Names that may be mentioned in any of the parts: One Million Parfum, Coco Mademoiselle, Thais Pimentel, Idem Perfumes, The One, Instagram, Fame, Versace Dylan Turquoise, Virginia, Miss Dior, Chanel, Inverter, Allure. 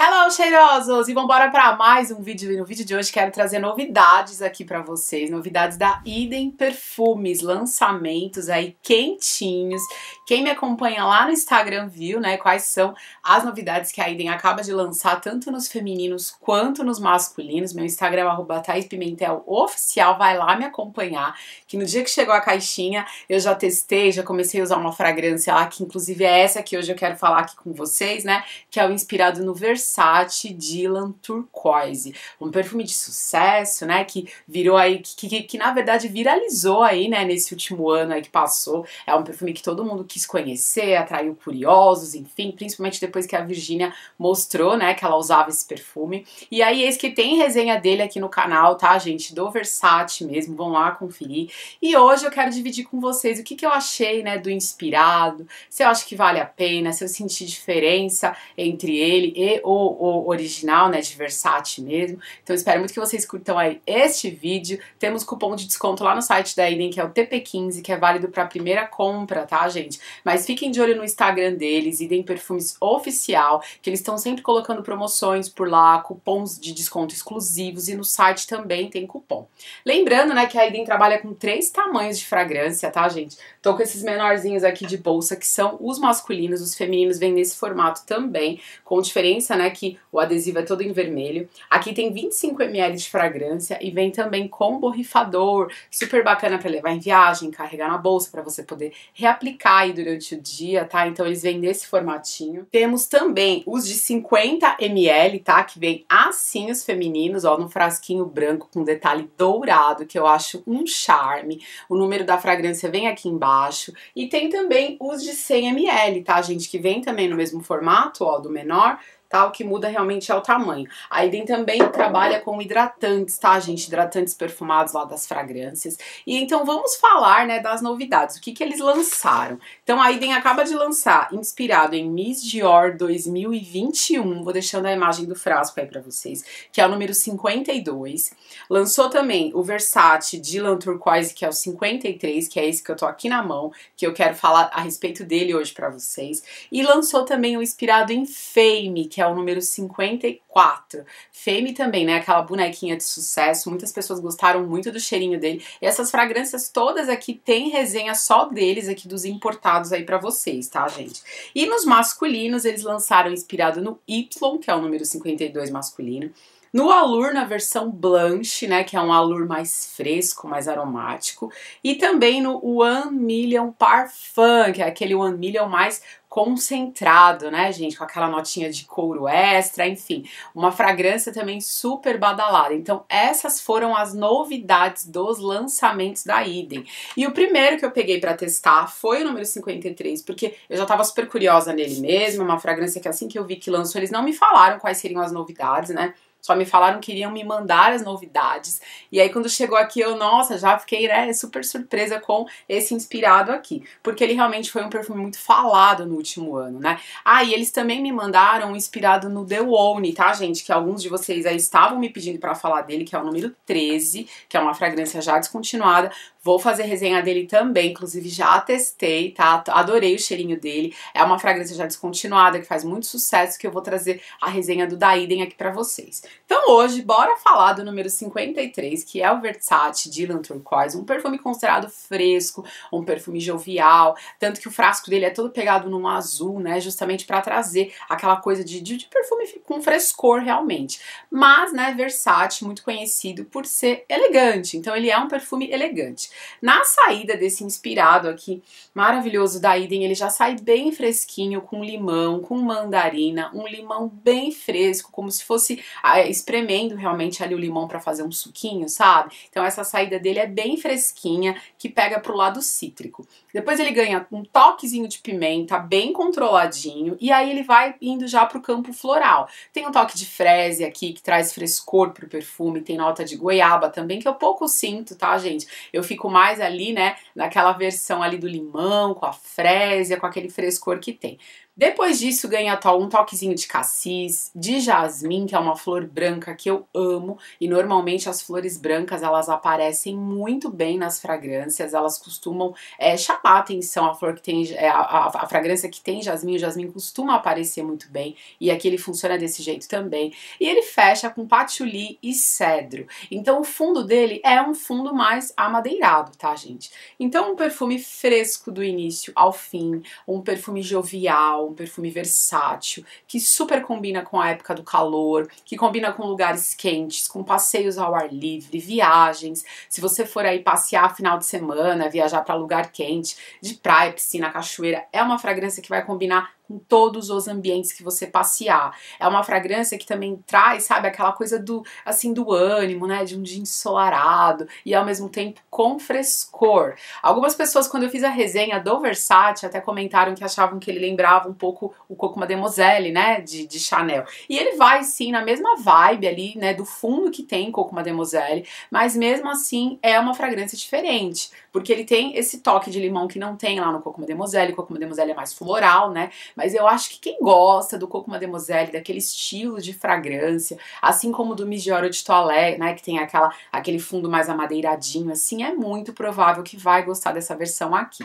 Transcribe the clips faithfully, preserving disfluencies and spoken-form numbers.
Hello, cheirosos! E vambora para mais um vídeo. E no vídeo de hoje quero trazer novidades aqui para vocês. Novidades da Idem Perfumes, lançamentos aí quentinhos. Quem me acompanha lá no Instagram viu, né, quais são as novidades que a Idem acaba de lançar, tanto nos femininos quanto nos masculinos. Meu Instagram é arroba Thais Pimentel oficial, vai lá me acompanhar, que no dia que chegou a caixinha, eu já testei, já comecei a usar uma fragrância lá, que inclusive é essa que hoje eu quero falar aqui com vocês, né, que é o inspirado no Versace Versace Dylan Turquoise, um perfume de sucesso, né, que virou aí, que, que, que na verdade viralizou aí, né, nesse último ano aí que passou. É um perfume que todo mundo quis conhecer, atraiu curiosos, enfim, principalmente depois que a Virginia mostrou, né, que ela usava esse perfume. E aí, esse que tem resenha dele aqui no canal, tá, gente, do Versace mesmo, vão lá conferir. E hoje eu quero dividir com vocês o que, que eu achei, né, do inspirado, se eu acho que vale a pena, se eu senti diferença entre ele e o O original, né, de Versace mesmo. Então espero muito que vocês curtam aí este vídeo. Temos cupom de desconto lá no site da Idem, que é o T P quinze, que é válido para a primeira compra, tá, gente? Mas fiquem de olho no Instagram deles, Idem Perfumes Oficial, que eles estão sempre colocando promoções por lá, cupons de desconto exclusivos, e no site também tem cupom. Lembrando, né, que a Idem trabalha com três tamanhos de fragrância, tá, gente? Tô com esses menorzinhos aqui de bolsa, que são os masculinos, os femininos vêm nesse formato também, com diferença, né, que o adesivo é todo em vermelho. Aqui tem vinte e cinco mililitros de fragrância e vem também com borrifador, super bacana para levar em viagem, carregar na bolsa, para você poder reaplicar aí durante o dia, tá? Então eles vêm nesse formatinho. Temos também os de cinquenta mililitros, tá? Que vem assim os femininos, ó, num frasquinho branco com detalhe dourado, que eu acho um charme. O número da fragrância vem aqui embaixo. E tem também os de cem mililitros, tá, gente? Que vem também no mesmo formato, ó, do menor, tá? O que muda realmente é o tamanho. A Idem também trabalha com hidratantes, tá, gente? Hidratantes perfumados lá das fragrâncias. E então vamos falar, né, das novidades, o que que eles lançaram. Então a Idem acaba de lançar, inspirado em Miss Dior dois mil e vinte e um, vou deixando a imagem do frasco aí pra vocês, que é o número cinquenta e dois. Lançou também o Versace Dylan Turquoise, que é o cinquenta e três, que é esse que eu tô aqui na mão, que eu quero falar a respeito dele hoje pra vocês. E lançou também o inspirado em Fame, que que é o número cinquenta e quatro. Fame também, né? Aquela bonequinha de sucesso. Muitas pessoas gostaram muito do cheirinho dele. E essas fragrâncias todas aqui tem resenha só deles, aqui dos importados aí pra vocês, tá, gente? E nos masculinos, eles lançaram inspirado no Y, que é o número cinquenta e dois masculino. No Allure, na versão Blanche, né, que é um Allure mais fresco, mais aromático. E também no One Million Parfum, que é aquele One Million mais concentrado, né, gente, com aquela notinha de couro extra, enfim, uma fragrância também super badalada. Então essas foram as novidades dos lançamentos da Idem. E o primeiro que eu peguei para testar foi o número cinquenta e três, porque eu já tava super curiosa nele mesmo. Uma fragrância que assim que eu vi que lançou, eles não me falaram quais seriam as novidades, né? Só me falaram que iriam me mandar as novidades. E aí quando chegou aqui eu, nossa, já fiquei, né, super surpresa com esse inspirado aqui, porque ele realmente foi um perfume muito falado no último ano, né? Ah, e eles também me mandaram um inspirado no The One, tá, gente? Que alguns de vocês aí estavam me pedindo pra falar dele, que é o número treze, que é uma fragrância já descontinuada. Vou fazer resenha dele também, inclusive já testei, tá? Adorei o cheirinho dele. É uma fragrância já descontinuada, que faz muito sucesso, que eu vou trazer a resenha do da Idem aqui pra vocês. Então hoje, bora falar do número cinquenta e três, que é o Versace Dylan Turquoise, um perfume considerado fresco, um perfume jovial, tanto que o frasco dele é todo pegado num azul, né, justamente pra trazer aquela coisa de, de, de perfume com frescor realmente. Mas, né, Versace, muito conhecido por ser elegante, então ele é um perfume elegante. Na saída desse inspirado aqui, maravilhoso da Idem, ele já sai bem fresquinho, com limão, com mandarina, um limão bem fresco, como se fosse espremendo realmente ali o limão para fazer um suquinho, sabe? Então essa saída dele é bem fresquinha, que pega pro lado cítrico. Depois ele ganha um toquezinho de pimenta, bem controladinho, e aí ele vai indo já pro campo floral. Tem um toque de freze aqui, que traz frescor pro perfume, tem nota de goiaba também, que eu pouco sinto, tá, gente? Eu fico mais ali, né, naquela versão ali do limão, com a freze, com aquele frescor que tem. Depois disso ganha um toquezinho de cassis, de jasmim, que é uma flor branca que eu amo, e normalmente as flores brancas elas aparecem muito bem nas fragrâncias, elas costumam é, chamar a atenção, a flor que tem, é, a, a, a fragrância que tem jasmim, o jasmim costuma aparecer muito bem, e aqui ele funciona desse jeito também, e ele fecha com patchouli e cedro, então o fundo dele é um fundo mais amadeirado, tá gente? Então um perfume fresco do início ao fim, um perfume jovial, um perfume versátil, que super combina com a época do calor, que combina com lugares quentes, com passeios ao ar livre, viagens, se você for aí passear final de semana, viajar para lugar quente, de praia, piscina, cachoeira, é uma fragrância que vai combinar com todos os ambientes que você passear. É uma fragrância que também traz, sabe, aquela coisa do, assim, do ânimo, né, de um dia ensolarado e ao mesmo tempo com frescor. Algumas pessoas, quando eu fiz a resenha do Versace, até comentaram que achavam que ele lembrava um pouco o Coco Mademoiselle, né, de, de Chanel. E ele vai, sim, na mesma vibe ali, né, do fundo que tem Coco Mademoiselle, mas mesmo assim é uma fragrância diferente, porque ele tem esse toque de limão que não tem lá no Coco Mademoiselle. O Coco Mademoiselle é mais floral, né, mas eu acho que quem gosta do Coco Mademoiselle, daquele estilo de fragrância, assim como do Miss Dior de Toilette, né, que tem aquela, aquele fundo mais amadeiradinho, assim, é muito provável que vai gostar dessa versão aqui.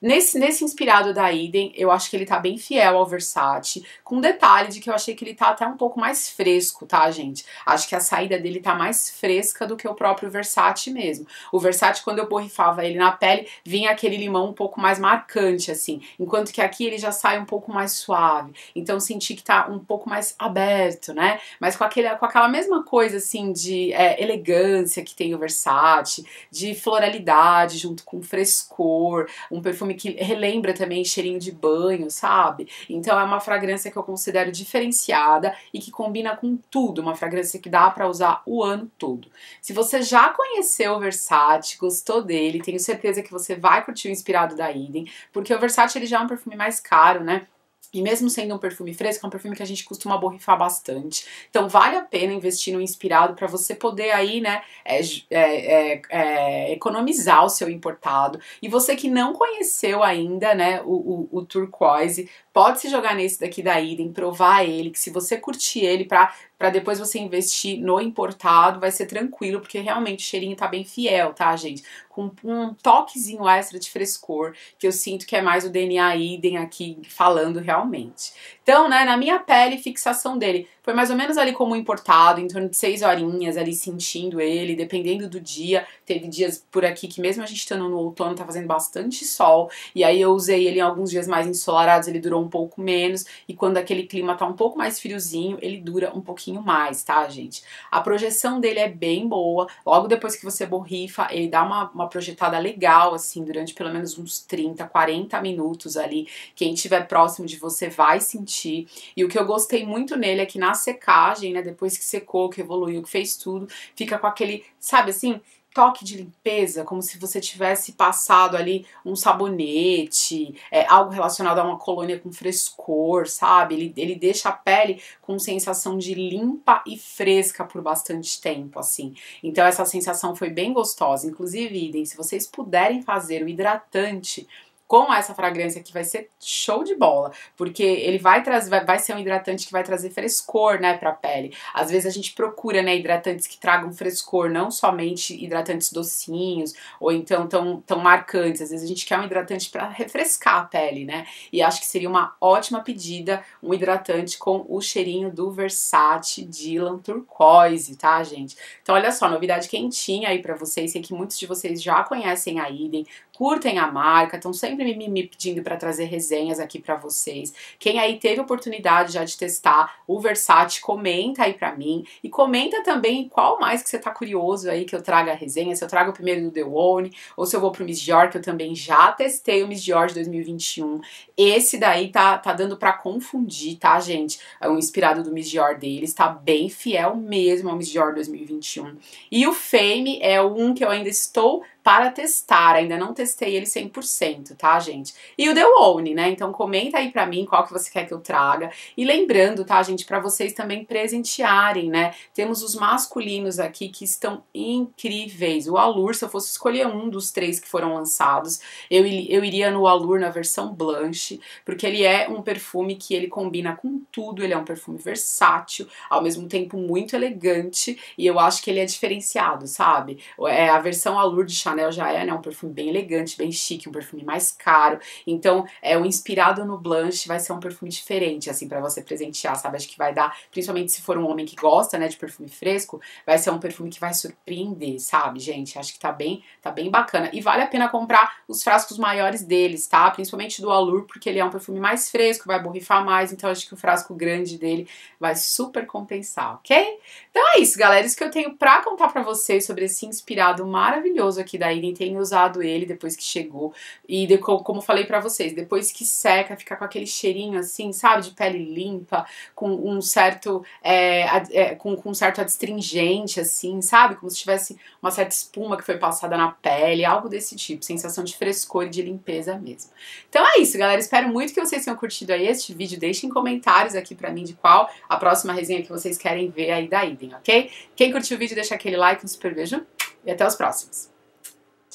Nesse, nesse inspirado da Idem, eu acho que ele tá bem fiel ao Versace, com detalhe de que eu achei que ele tá até um pouco mais fresco, tá, gente? Acho que a saída dele tá mais fresca do que o próprio Versace mesmo. O Versace, quando eu borrifava ele na pele, vinha aquele limão um pouco mais marcante, assim, enquanto que aqui ele já sai um pouco mais suave, então senti que tá um pouco mais aberto, né? Mas com, aquele, com aquela mesma coisa, assim, de é, elegância que tem o Versace, de floralidade junto com frescor, um perfume que relembra também cheirinho de banho, sabe? Então é uma fragrância que eu considero diferenciada e que combina com tudo, uma fragrância que dá pra usar o ano todo. Se você já conheceu o Versace, gostou dele, tenho certeza que você vai curtir o inspirado da Idem, porque o Versace ele já é um perfume mais caro, né? E mesmo sendo um perfume fresco, é um perfume que a gente costuma borrifar bastante. Então vale a pena investir no inspirado para você poder aí, né, é, é, é, economizar o seu importado. E você que não conheceu ainda, né, o, o, o turquoise, pode se jogar nesse daqui da Idem, provar ele, que se você curtir ele para... Pra depois você investir no importado, vai ser tranquilo, porque realmente o cheirinho tá bem fiel, tá, gente? Com um toquezinho extra de frescor, que eu sinto que é mais o D N A Idem aqui falando realmente. Então, né, na minha pele, fixação dele foi mais ou menos ali como o importado, em torno de seis horinhas ali sentindo ele, dependendo do dia. Teve dias por aqui que mesmo a gente estando no outono, tá fazendo bastante sol, e aí eu usei ele em alguns dias mais ensolarados, ele durou um pouco menos, e quando aquele clima tá um pouco mais friozinho, ele dura um pouquinho mais, tá, gente? A projeção dele é bem boa, logo depois que você borrifa, ele dá uma, uma projetada legal, assim, durante pelo menos uns trinta, quarenta minutos ali, quem estiver próximo de você vai sentir. E o que eu gostei muito nele é que na secagem, né, depois que secou, que evoluiu, que fez tudo, fica com aquele, sabe assim, toque de limpeza, como se você tivesse passado ali um sabonete, é, algo relacionado a uma colônia com frescor, sabe? Ele, ele deixa a pele com sensação de limpa e fresca por bastante tempo, assim. Então essa sensação foi bem gostosa. Inclusive, Idem, se vocês puderem fazer o hidratante com essa fragrância aqui, vai ser show de bola, porque ele vai trazer, vai, vai ser um hidratante que vai trazer frescor, né, pra pele. Às vezes a gente procura, né, hidratantes que tragam frescor, não somente hidratantes docinhos, ou então tão, tão marcantes. Às vezes a gente quer um hidratante pra refrescar a pele, né, e acho que seria uma ótima pedida um hidratante com o cheirinho do Versace Dylan Turquoise, tá, gente? Então, olha só, novidade quentinha aí pra vocês, sei que muitos de vocês já conhecem a Idem, curtem a marca, estão sempre me, me pedindo para trazer resenhas aqui para vocês. Quem aí teve oportunidade já de testar o Versace, comenta aí para mim e comenta também qual mais que você tá curioso aí que eu traga a resenha, se eu trago o primeiro do The One ou se eu vou pro Miss Dior, que eu também já testei o Miss Dior de dois mil e vinte e um. Esse daí tá, tá dando para confundir, tá, gente? É um inspirado do Miss Dior deles, tá bem fiel mesmo ao Miss Dior dois mil e vinte e um. E o Fame é um que eu ainda estou para testar, ainda não testei testei ele cem por cento, tá, gente? E o The One, né? Então comenta aí pra mim qual que você quer que eu traga. E lembrando, tá, gente, pra vocês também presentearem, né? Temos os masculinos aqui que estão incríveis. O Allure, se eu fosse escolher um dos três que foram lançados, eu, eu iria no Allure na versão Blanche, porque ele é um perfume que ele combina com tudo, ele é um perfume versátil, ao mesmo tempo muito elegante, e eu acho que ele é diferenciado, sabe? É, a versão Allure de Chanel já é, né, um perfume bem elegante, bem chique, um perfume mais caro, então é um inspirado no Blanche, vai ser um perfume diferente, assim, pra você presentear, sabe? Acho que vai dar, principalmente se for um homem que gosta, né, de perfume fresco, vai ser um perfume que vai surpreender, sabe, gente? Acho que tá bem, tá bem bacana, e vale a pena comprar os frascos maiores deles, tá? Principalmente do Allure, porque ele é um perfume mais fresco, vai borrifar mais, então acho que o frasco grande dele vai super compensar, ok? Então é isso, galera, isso que eu tenho pra contar pra vocês sobre esse inspirado maravilhoso aqui da Idem. Tenho usado ele depois que chegou, e de, como falei pra vocês, depois que seca, fica com aquele cheirinho assim, sabe, de pele limpa, com um certo é, é, com, com um certo adstringente assim, sabe, como se tivesse uma certa espuma que foi passada na pele, algo desse tipo, sensação de frescor e de limpeza mesmo. Então é isso, galera, espero muito que vocês tenham curtido aí este vídeo, deixem comentários aqui pra mim de qual a próxima resenha que vocês querem ver aí da Idem, ok? Quem curtiu o vídeo, deixa aquele like, um super beijo e até os próximos!